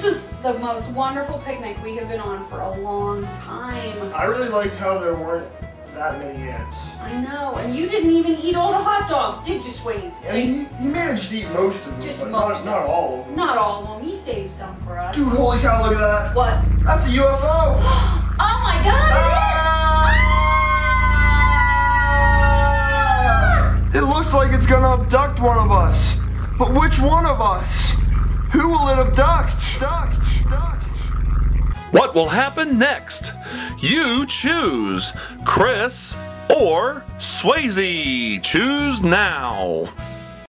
This is the most wonderful picnic we have been on for a long time. I really liked how there weren't that many ants. I know, and you didn't even eat all the hot dogs, did you, Swayze? And he managed to eat most of them, not all of them. Not all of them. He saved some for us. Dude, holy cow, look at that. What? That's a UFO. Oh my God! It looks like it's gonna abduct one of us. But which one of us? Who will it abduct? What will happen next? You choose Chris or Swayze. Choose now.